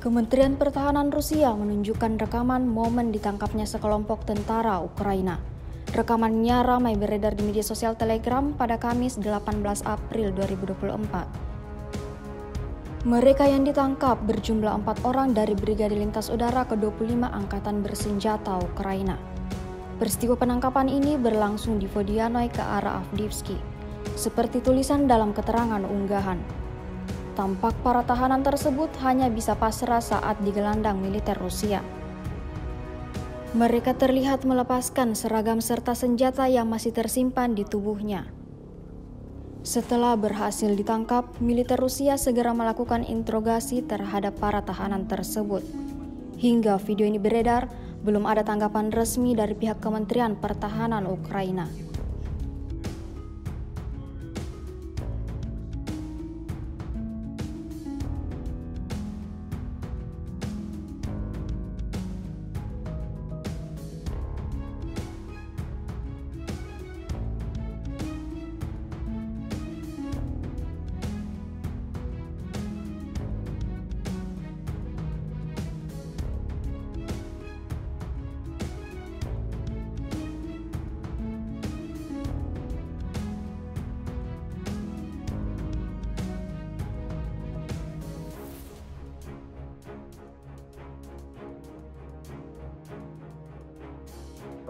Kementerian Pertahanan Rusia menunjukkan rekaman momen ditangkapnya sekelompok tentara Ukraina. Rekamannya ramai beredar di media sosial Telegram pada Kamis 18 April 2024. Mereka yang ditangkap berjumlah 4 orang dari Brigade Lintas Udara ke-25 Angkatan Bersenjata Ukraina. Peristiwa penangkapan ini berlangsung di Vodyanoy ke arah Avdeevsky, seperti tulisan dalam keterangan unggahan. Tampak para tahanan tersebut hanya bisa pasrah saat digelandang militer Rusia. Mereka terlihat melepaskan seragam serta senjata yang masih tersimpan di tubuhnya. Setelah berhasil ditangkap, militer Rusia segera melakukan interogasi terhadap para tahanan tersebut. Hingga video ini beredar, belum ada tanggapan resmi dari pihak Kementerian Pertahanan Ukraina.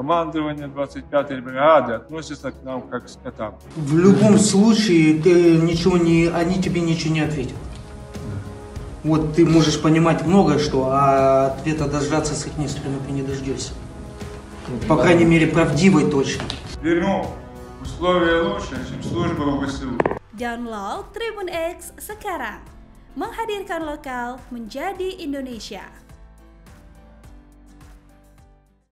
Командование 25-й бригады относится к нам как к скотам. В любом случае ты они тебе ничего не ответят. Вот ты можешь понимать многое что, а ответа дождаться с их стороны ты не дождешься. По крайней мере правдивой точно. Верну. Условия лучше, чем служба в ВСУ. Download TribunX sekarang. Menghadirkan lokal menjadi Indonesia.